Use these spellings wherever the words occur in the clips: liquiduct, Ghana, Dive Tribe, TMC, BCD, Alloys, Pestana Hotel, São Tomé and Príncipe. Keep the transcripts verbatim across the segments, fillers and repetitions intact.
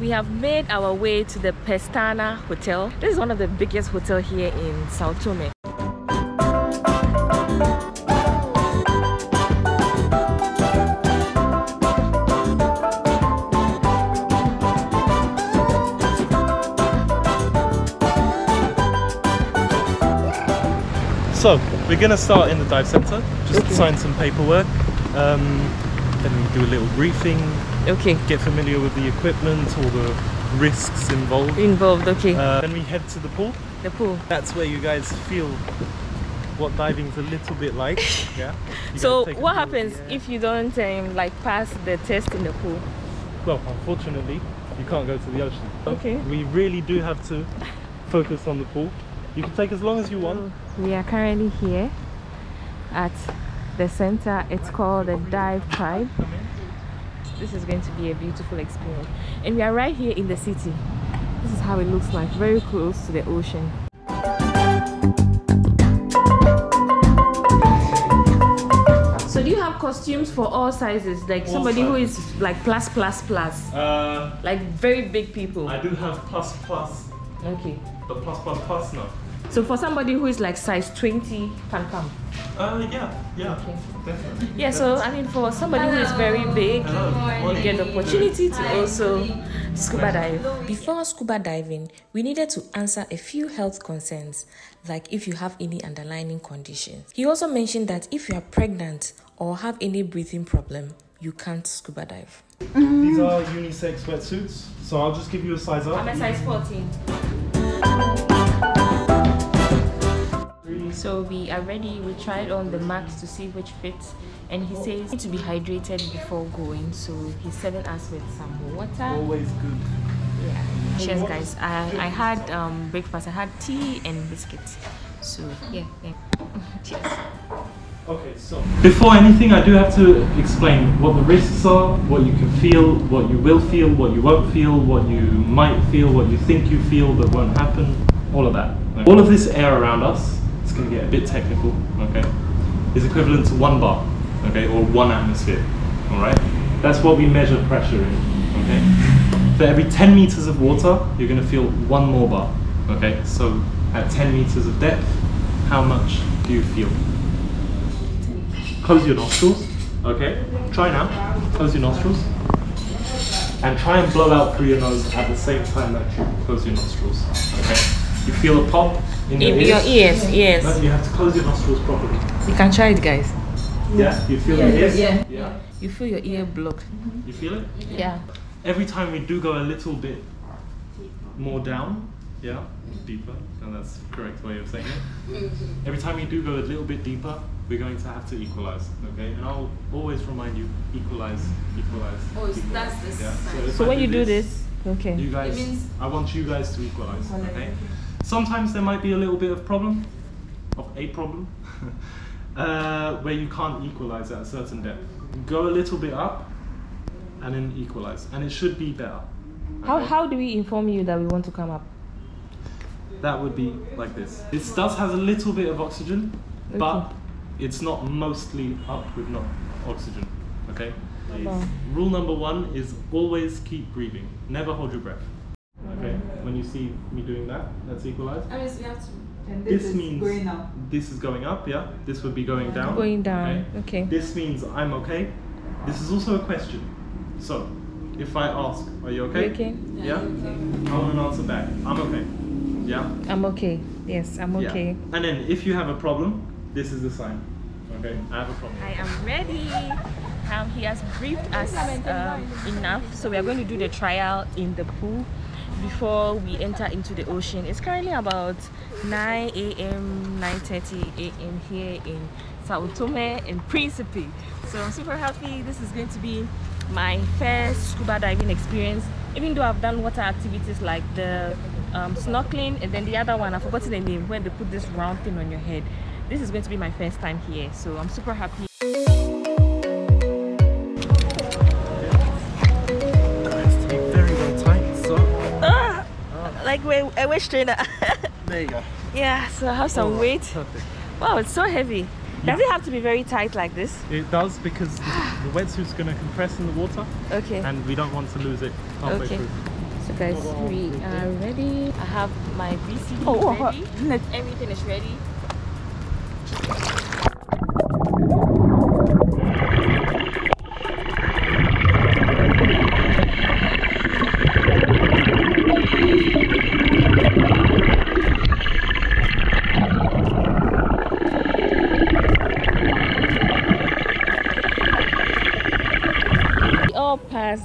We have made our way to the Pestana Hotel. This is one of the biggest hotels here in São Tomé. So, we're going to start in the dive center. Just okay. Sign some paperwork. Um, Then do a little briefing. Okay. Get familiar with the equipment, all the risks involved. Involved, okay. Uh, then we head to the pool. The pool. That's where you guys feel what diving's a little bit like. Yeah. You so what happens yeah. if you don't um, like pass the test in the pool? Well, unfortunately, you can't go to the ocean. Okay. We really do have to focus on the pool. You can take as long as you want. We are currently here at the center. It's called the Dive Tribe. This is going to be a beautiful experience, and we are right here in the city. This is how it looks like, very close to the ocean. So do you have costumes for all sizes, like all somebody sizes. Who is like plus plus plus uh, like very big people? I do have plus plus. Okay, but plus plus plus no. So for somebody who is like size twenty can come. Uh, yeah, yeah, okay. Definitely. Yeah, so I mean for somebody Hello. Who is very big, you get the opportunity to Hi. Also scuba dive. Before scuba diving, we needed to answer a few health concerns, like if you have any underlying conditions. He also mentioned that if you are pregnant or have any breathing problem, you can't scuba dive. Mm-hmm. These are unisex wetsuits, so I'll just give you a size up. I'm a size fourteen. So we are ready, we tried on the marks to see which fits, and he says you need to be hydrated before going, so he's selling us with some water. Always good. Yeah. Cheers guys. I, I had um, breakfast, I had tea and biscuits. So yeah, yeah. Cheers. Okay, so before anything I do have to explain what the risks are, what you can feel, what you will feel, what you won't feel, what you might feel, what you think you feel that won't happen, all of that. All of this air around us, it's going to get a bit technical, okay, is equivalent to one bar, okay, or one atmosphere, alright? That's what we measure pressure in, okay? For every ten meters of water, you're going to feel one more bar, okay? So at ten meters of depth, how much do you feel? Close your nostrils, okay? Try now, close your nostrils, and try and blow out through your nose at the same time that you close your nostrils, okay? You feel a pop in your, in ears. your ears? Yes. But you have to close your nostrils properly. You can try it, guys. Yeah. You feel yeah, your ears? Yeah. yeah. You feel your ear blocked. Mm-hmm. You feel it? Yeah. Every time we do go a little bit more down, yeah, deeper, and that's the correct way of saying it. Every time we do go a little bit deeper, we're going to have to equalize, okay? And I'll always remind you, equalize, equalize. Oh, equalize. That's this. Yeah. So, so when do you do this, this, okay. You guys, it means I want you guys to equalize, okay? Sometimes there might be a little bit of problem, of a problem, uh, where you can't equalize at a certain depth. Go a little bit up and then equalize, and it should be better. Okay? How, how do we inform you that we want to come up? That would be like this. This does have a little bit of oxygen, okay. But it's not mostly up with no oxygen, okay? Wow. Rule number one is always keep breathing, never hold your breath. Okay, when you see me doing that, that's equalized. I mean, so you have to, and this, this is means going up. This is going up, yeah. This would be going down. Going down, okay. okay. This means I'm okay. This is also a question. So, if I ask, are you okay? Okay. Yeah? Okay. I want an answer back. I'm okay. Yeah? I'm okay. Yes, I'm okay. Yeah. And then, if you have a problem, this is the sign. Okay, I have a problem. I am ready. Um, he has briefed us uh, enough, so we are going to do the trial in the pool before we enter into the ocean. It's currently about nine A M nine thirty A M here in São Tomé and Príncipe. So I'm super happy. This is going to be my first scuba diving experience, even though I've done water activities like the um, snorkeling, and then the other one, I've forgotten the name, where they put this round thing on your head. This is going to be my first time here, so I'm super happy. like we're a waist trainer. There you go. Yeah, so I have some oh, weight. Perfect. Wow, it's so heavy. Does it have to be very tight like this? It does, because the, the wetsuit's going to compress in the water. Okay. And we don't want to lose it halfway okay. through. So guys, we are ready. I have my B C D oh, ready. What? Everything is ready.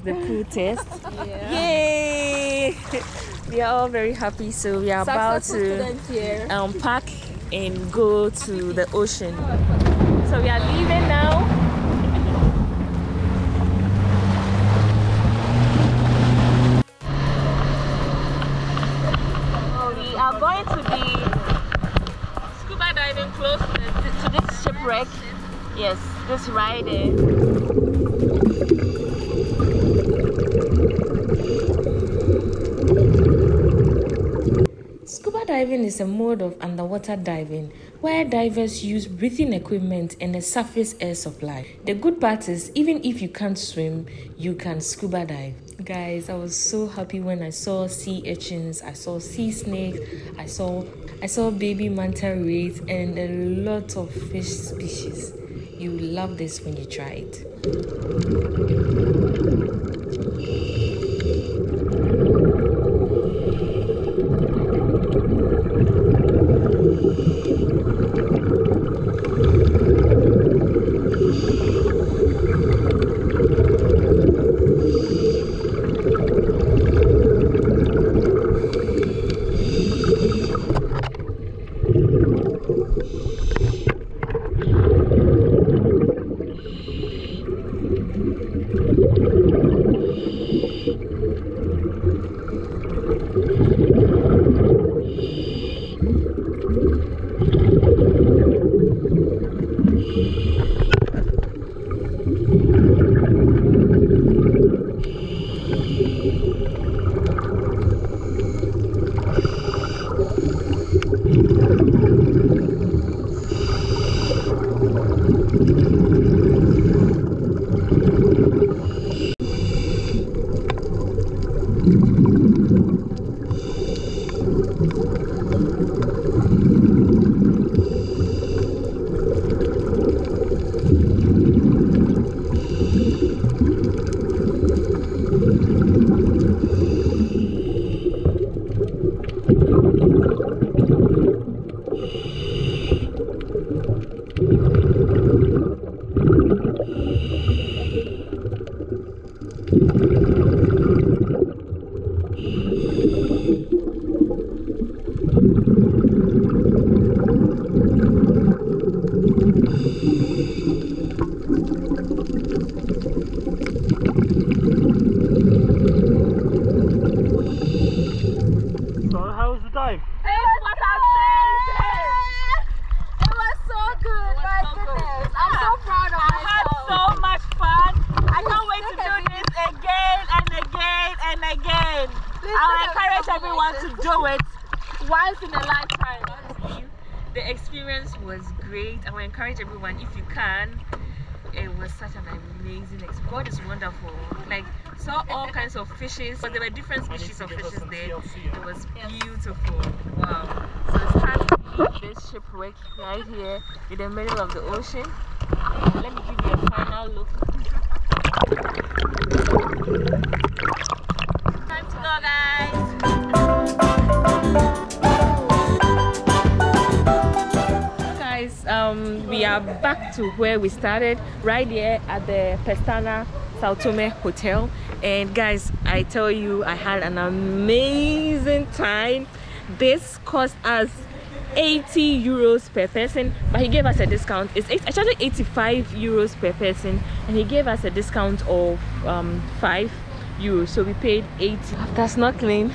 The pool test. Yeah. Yay! We are all very happy, so we are Successful about to unpack and go to the ocean. So we are leaving now. We are going to be scuba diving close to, the, to this shipwreck. Yes, this ride there. Scuba diving is a mode of underwater diving where divers use breathing equipment and a surface air supply. The good part is, even if you can't swim, you can scuba dive. Guys, I was so happy when I saw sea urchins, I saw sea snakes, I saw, I saw baby manta rays and a lot of fish species. You will love this when you try it. Encourage everyone, if you can. It was such an amazing experience. God is wonderful. Like, saw all kinds of fishes, but there were different species of fishes there. It was beautiful. Wow. So it's time to leave this shipwreck right here in the middle of the ocean. And let me give you a final look. Time to go, guys. Um, we are back to where we started, right here at the Pestana São Tomé Hotel. And guys, I tell you, I had an amazing time. This cost us eighty euros per person, but he gave us a discount. It's actually eighty-five euros per person, and he gave us a discount of um, five euros, so we paid eighty. After snorkeling,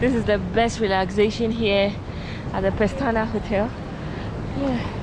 this is the best relaxation here at the Pestana Hotel. Yeah.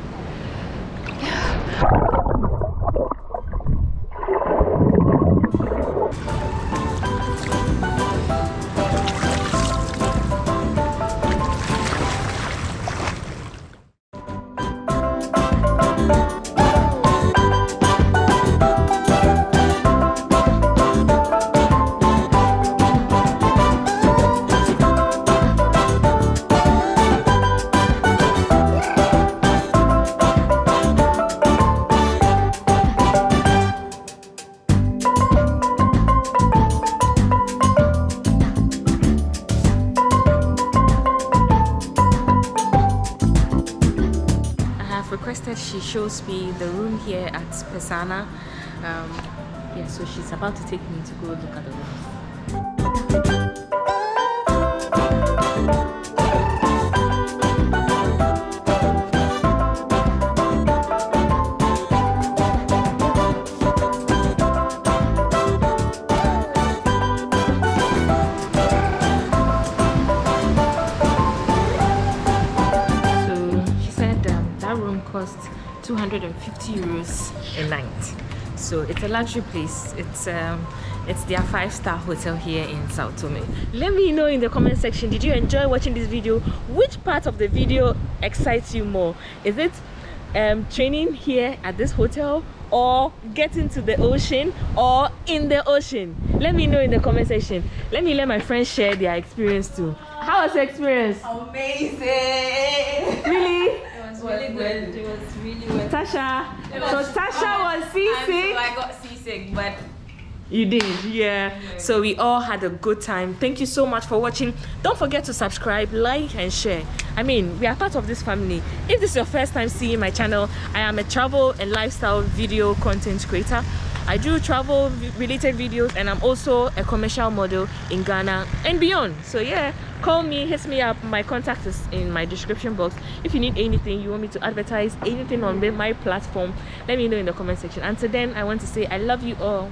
shows me the room here at Pestana. Um, yeah, so she's about to take me to go look at the room. two hundred fifty euros a night, so it's a luxury place. It's um it's their five-star hotel here in São Tomé. Let me know in the comment section, did you enjoy watching this video? Which part of the video excites you more? Is it um training here at this hotel, or getting to the ocean, or in the ocean? Let me know in the comment section. Let me let my friends share their experience too. How was the experience? Amazing. Really? Really good. It was really good. Tasha. So Tasha was seasick. I got seasick, but you did, yeah. So we all had a good time. Thank you so much for watching. Don't forget to subscribe, like, and share. I mean, we are part of this family. If this is your first time seeing my channel, I am a travel and lifestyle video content creator. I do travel related videos, and I'm also a commercial model in Ghana and beyond. So yeah, call me, hit me up. My contact is in my description box. If you need anything, you want me to advertise anything on my platform, let me know in the comment section. Until then, I want to say I love you all.